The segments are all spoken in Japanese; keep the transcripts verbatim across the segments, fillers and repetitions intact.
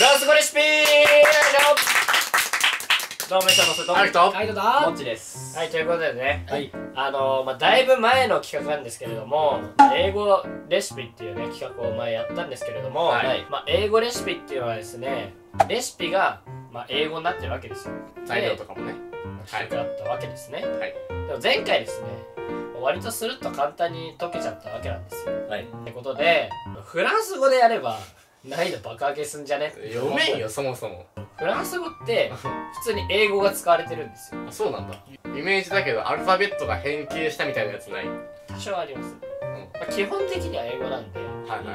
裏すごレシピどうも、みさまさと、ありがとう。はい、どうぞ。もっちです。はい、ということでね、はい、あのー、まあ、だいぶ前の企画なんですけれども、英語レシピっていうね、企画を前やったんですけれども、はい、まあ、英語レシピっていうのはですね、レシピが、まあ、英語になってるわけですよ。材料とかもね、企画だったわけですね。はい。でも前回ですね、割とスルッと簡単に解けちゃったわけなんですよ。はい。ってことで、フランス語でやれば、難易度爆上げすんじゃね？読めんよ、そもそも。フランス語って普通に英語が使われてるんですよ。あ、そうなんだ。イメージだけどアルファベットが変形したみたいなやつない？多少あります、うん。基本的には英語なんで、はいはいは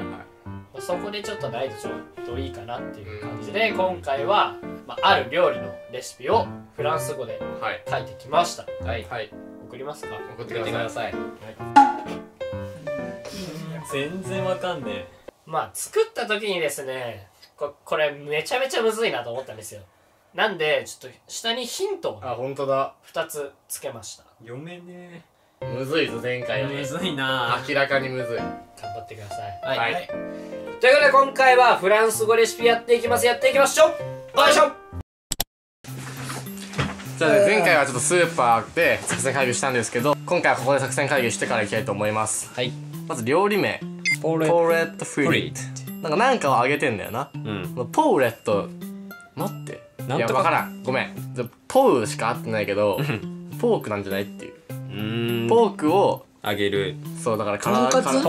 い、そこでちょっと難易度ちょっといいかなっていう感じで、うん、今回は、まあ、ある料理のレシピをフランス語で書いてきました。はい、はい、送りますか？送ってください。全然わかんねえ。まあ作った時にですね、こ, これめちゃめちゃむずいなと思ったんですよ。なんでちょっと下にヒントを、あ、本当だ、ふたつつけました。読めねえ。むずいぞ前回は、ね、むずいな。明らかにむずい。頑張ってください。はい、はいはい、ということで今回はフランス語レシピやっていきます。やっていきましょう。よいしょ。じゃあね、前回はちょっとスーパーで作戦会議したんですけど、今回はここで作戦会議してからいきたいと思います。はい。まず料理名ポーレットフリート。なんかなんかをあげてんだよな。うん、ポーレット待って。なんとかいやわからん。ごめん。ポーしか合ってないけど、ポークなんじゃないっていう。うん、ポークをあげる。そうだから唐揚げとか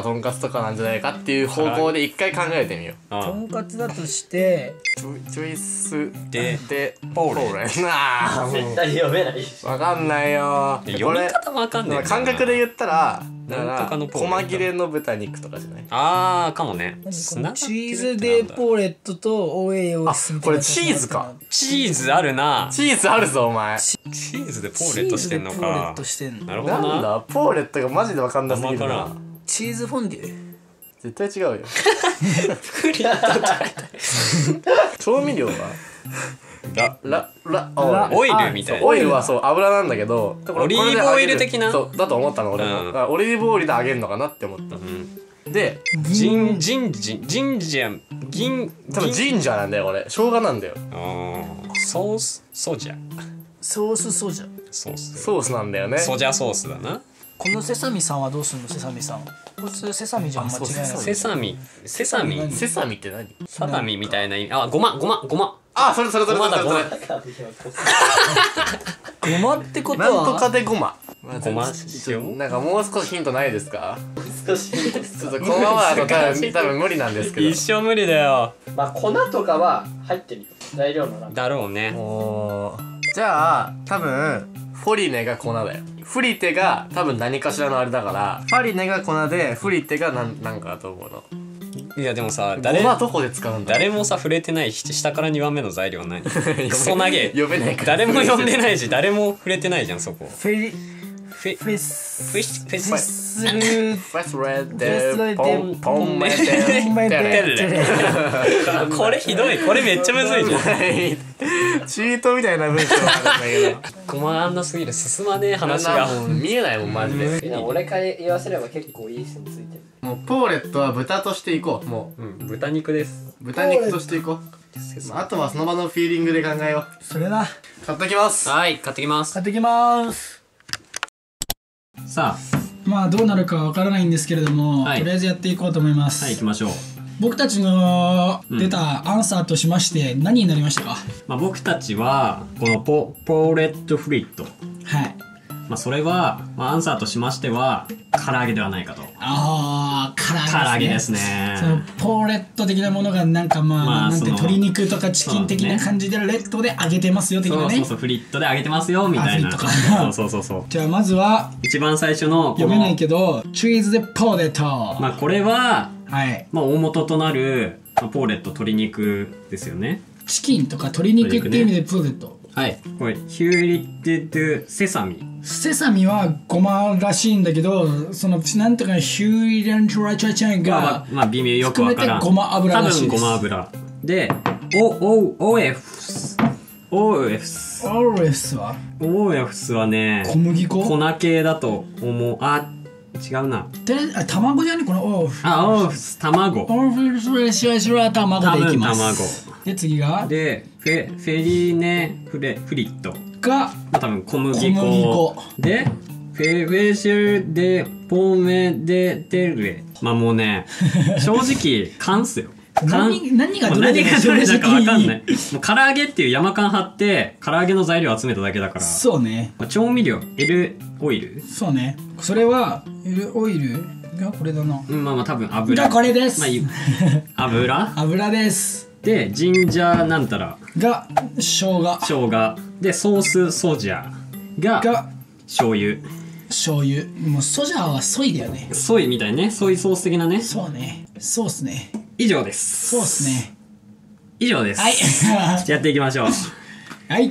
とんかつとかなんじゃないかっていう方向で一回考えてみよう。とんかつだとしてチョイスででポーレット。なあ。絶対読めない。わかんないよ。読み方わかんない。感覚で言ったら。だから細切れの豚肉とかじゃない？ああ、かもね。チーズデポーレットとオエオス。あ、これチーズか。チーズあるな。チーズあるぞお前。チーズでポーレットしてんのか。なるほどな。なんだポーレットがマジでわかんなすぎるな。チーズフォンデュ。絶対違うよ。フリット。調味料は？ラララオイルみたいな。オイルはそう油なんだけど、オリーブオイル的なだと思ったの俺も。オリーブオイルで揚げるのかなって思った。でジンジンジンジンジャンギン多分ジンジャーなんだよ俺。生姜なんだよ。ソースソジャ。ソースソジャ。ソースソースなんだよね。ソジャソースだな。このセサミさんはどうするの？セサミさん普通セサミじゃん間違いない。セサミセサミセサミって何？サタミみたいな意味。あ、ごまごまごま。あ、それそれそれそれそれ。ごまってことはなんとかでごま。ごま塩？なんかもう少しヒントないですか？少し。ちょっとこのままだと多分無理なんですけど。一生無理だよ。まあ粉とかは入ってるよ。材料の中。だろうね。じゃあ多分フォリネが粉だよ。フリテが多分何かしらのあれだから、ファリネが粉でフリテがなんなんかだと思うの。いやでもさ、誰もどこで使うんだ。誰もさ触れてない下からにばんめの材料は何？クソ投げ。読めないから。誰も読んでないし、誰も触れてないじゃんそこ。フェリフェフェスフェスフェスフェスレデポンポンメデテル。これひどい。これめっちゃむずいじゃん。チートみたいな文章があるんだけど、ごまあんなすぎる。進まねえ話が見えないもんマジで。俺から言わせれば結構いい線ついてる。もうポーレットは豚としていこう。もう豚肉です。豚肉としていこう。あとはその場のフィーリングで考えよう。それな。買ってきます。はい、買ってきます。買ってきます。さあ、まあどうなるかわからないんですけれども、とりあえずやっていこうと思います。はい、行きましょう。僕たちの出たアンサーとしまして何になりましたか？まあ僕たちはこのポーレットフリット、はい、まあそれはアンサーとしましては唐揚げではないかと。ああ、唐揚げですね。そのポーレット的なものがなんかまあなんて鶏肉とかチキン的な感じでレッドで揚げてますよ的なね。そうそうそう、フリットで揚げてますよみたいな。そうそうそうそう。じゃあまずは一番最初の読めないけどチーズでポーレット。まあこれははい、まあ大元となる、まあ、ポーレット鶏肉ですよね。チキンとか鶏肉っていう意味でポーレット、ね、はい。これヒューリテッドセサミ。セサミはごまらしいんだけど、そのなんとかヒューリテッドラチャチャンが、まあ、まあ微妙よくわからん。ごま油らしいです。多分ごま油で、オオエフスオエフスオエフスはオエフスはね小麦粉粉系だと思う。あ、違うな。卵じゃね、このオフ。あ、オフス、卵。オフス、シュワシュワ、卵でいきます。卵。で、次がで、フェ、フェリーネフレ、フリット。が、多分小麦粉。で、フェ、フェシュで、ポメデテレ。まあもうね、正直、缶っすよ。何, 何がどれだか分かんない。もう唐揚げっていう山缶貼って、唐揚げの材料集めただけだから。そうね。調味料、エルオイル。そうね。それは、エルオイルがこれだな。うん、まあまあ多分油。じゃあこれです。まあ、油油です。で、ジンジャーなんたら。が、生姜。生姜。で、ソースソジャーが、が醤油。醤油。もうソジャーはソイだよね。ソイみたいね。ソイソース的なね。そうね。そうっすね。以上です。そうですね。以上です。はい。やっていきましょう。はい。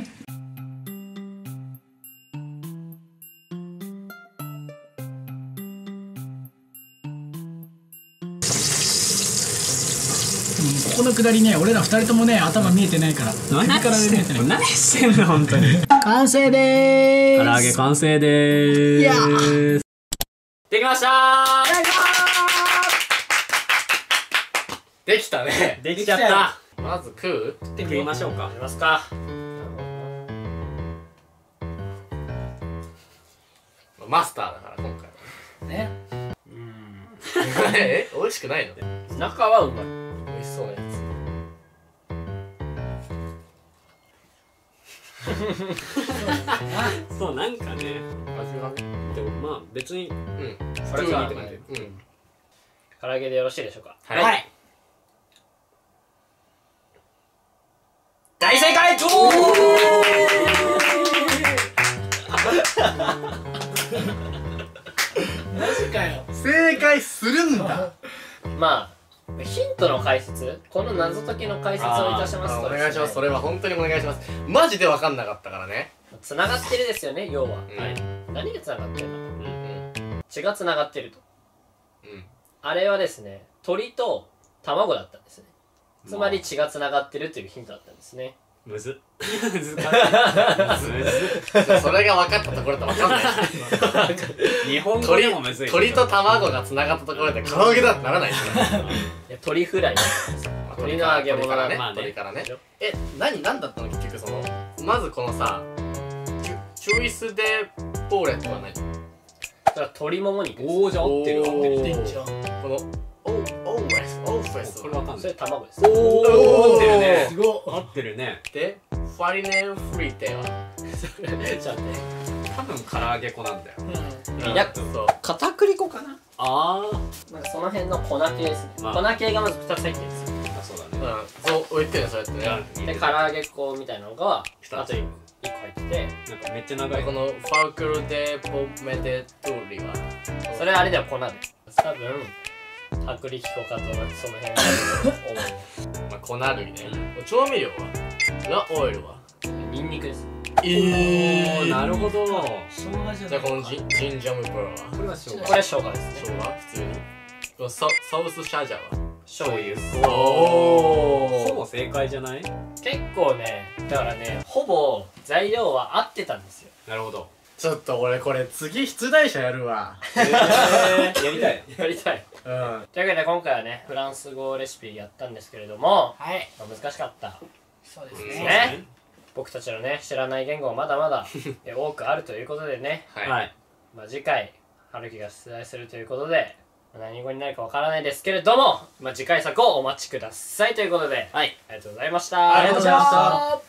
このくだりね、俺ら二人ともね、頭見えてないから。何してんの？何してんの？本当に。完成でーす。唐揚げ完成でーす。できましたー。できたね。できちゃった。まず食う？食ってみましょうか。食べますか。マスターだから今回はね。うん。え、美味しくないの？中はうまい。美味しそうなやつ。そうなんかね。味がね。でもまあ別に。うん。それがね。うん。唐揚げでよろしいでしょうか。はい。大正解！マジかよ。正解するんだ。まあヒントの解説、この謎解きの解説をいたしますと、お願いします。それは本当にお願いします。マジで分かんなかったからね。つながってるですよね、要は。何がつながってるの？血がつながってると。あれはですね、鳥と卵だったんですね。つまり血がつながってるというヒントだったんですね。むずむずかった。それが分かったところと分かんない。日本語でもむずい。鳥と卵がつながったところで唐揚げだってならないですよ。鳥フライ。鳥の揚げ物からね。鳥からね。え、何何だったの結局その。まずこのさ、チュイスデポーレとは何？それは鳥もも肉。おお、じゃあ合ってる合ってるって言っちゃう。この。これわかんない。それ卵です。おお、合ってるね。すごい。合ってるね。で、ファリネンフリーテは。じゃあね、多分唐揚げ粉なんだよ。うん。やっと片栗粉かな。ああ。なんかその辺の粉系ですね。粉系がまず二つ入ってるんですよ。あ、そうだね。うん。そう、置いてるそうやってね。で、唐揚げ粉みたいなのがあと一個入ってて、なんかめっちゃ長い。このファークルデポメデトリは、それあれでは粉です。多分。薄力粉かとかその辺がまあ粉類ね。調味料はラオイルはニンニクです。ええ、なるほど。じゃあこのジンジャムプロはこれは生姜、これは生姜ですね。生姜普通に。ソースシャジャは醤油。おお、ほぼ正解じゃない？結構ね、だからね、ほぼ材料は合ってたんですよ。なるほど。ちょっと俺これ次出題者やるわ。やりたいやりたい。というわけで今回はね、フランス語レシピやったんですけれども、難しかったそうですね。僕たちのね、知らない言語まだまだ多くあるということでね、次回春樹が出題するということで何語になるかわからないですけれども、次回作をお待ちくださいということで、ありがとうございました。ありがとうございました。